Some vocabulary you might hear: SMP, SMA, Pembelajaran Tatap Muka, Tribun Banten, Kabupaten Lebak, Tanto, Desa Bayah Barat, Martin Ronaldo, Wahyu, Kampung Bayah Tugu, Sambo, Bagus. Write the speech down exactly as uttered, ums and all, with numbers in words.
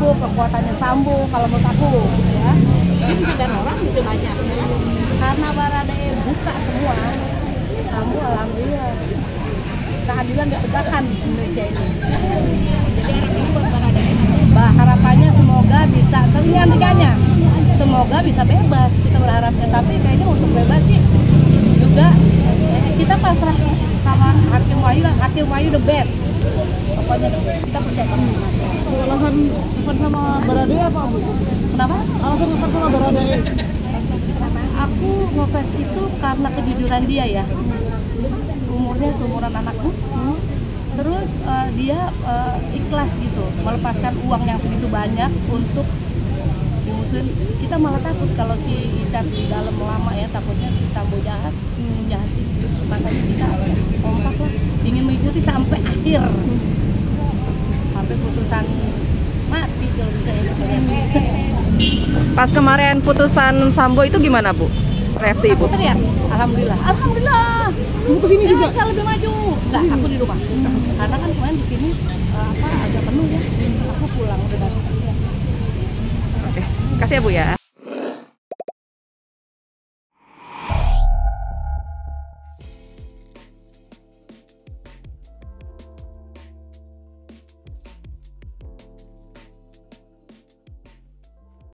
Sambo, kekuatannya Sambo kalau menurut aku, ya. Dia bisa kan orang gitu banyak, ya. Karena baradae buka semua, Sambo alhamdulillah keadilan ditegakkan di Indonesia ini. Jadi harapannya semoga bisa seringan-ringannya, semoga bisa bebas. Kita berharapnya, tapi kayaknya untuk bebas sih juga kita pasrah sama Hakim Wahyu lah. Hakim Wahyu the best. Pokoknya kita percaya penuh. Alasan bukan sama baradae apa Bu? Kenapa? Alasan bukan sama baradae. Aku ngefans itu karena kejujuran dia ya. Umurnya seumuran anakku. Terus uh, dia uh, ikhlas gitu, melepaskan uang yang segitu banyak untuk di muslim. Kita malah takut kalau si Icat di dalam lama ya, takutnya si Sambo jahat, hmm, jahat gitu. Makanya kita kompak lah, ingin mengikuti sampai akhir, sampai putusan mati kalau bisa ya. Pas kemarin putusan Sambo itu gimana Bu? Reaksi Ibu? Aku teriak, Alhamdulillah, Alhamdulillah. Mau kesini juga? Indonesia lebih maju. Enggak, aku di rumah. Karena kan kemarin di sini uh, apa agak penuh ya. Aku pulang udah datang. Oke, kasih ya Bu ya.